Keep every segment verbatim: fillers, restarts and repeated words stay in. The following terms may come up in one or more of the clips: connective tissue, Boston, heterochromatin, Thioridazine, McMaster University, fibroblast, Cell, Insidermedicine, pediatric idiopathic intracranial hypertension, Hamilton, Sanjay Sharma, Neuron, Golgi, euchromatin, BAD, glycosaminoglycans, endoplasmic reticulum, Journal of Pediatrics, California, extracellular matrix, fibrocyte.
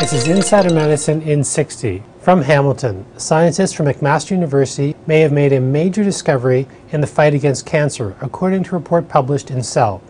This is Insider Medicine in sixty. From Hamilton, scientists from McMaster University may have made a major discovery in the fight against cancer, according to a report published in Cell.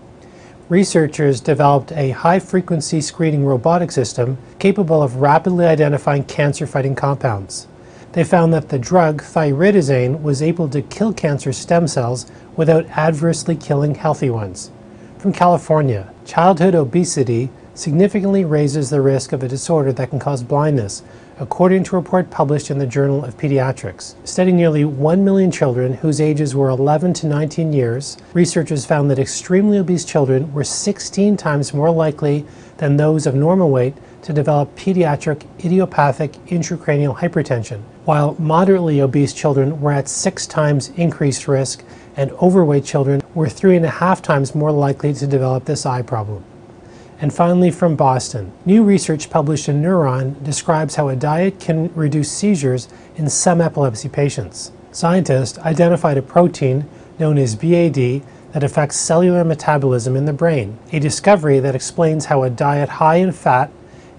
Researchers developed a high-frequency screening robotic system capable of rapidly identifying cancer-fighting compounds. They found that the drug Thioridazine was able to kill cancer stem cells without adversely killing healthy ones. From California, childhood obesity significantly raises the risk of a disorder that can cause blindness, according to a report published in the Journal of Pediatrics. Studying nearly one million children whose ages were eleven to nineteen years, researchers found that extremely obese children were sixteen times more likely than those of normal weight to develop pediatric idiopathic intracranial hypertension, while moderately obese children were at six times increased risk, and overweight children were three and a half times more likely to develop this eye problem. And finally, from Boston, new research published in Neuron describes how a diet can reduce seizures in some epilepsy patients. Scientists identified a protein known as B A D that affects cellular metabolism in the brain, a discovery that explains how a diet high in fat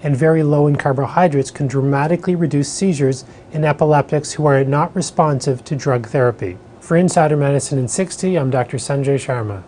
and very low in carbohydrates can dramatically reduce seizures in epileptics who are not responsive to drug therapy. For Insider Medicine in sixty, I'm Doctor Sanjay Sharma.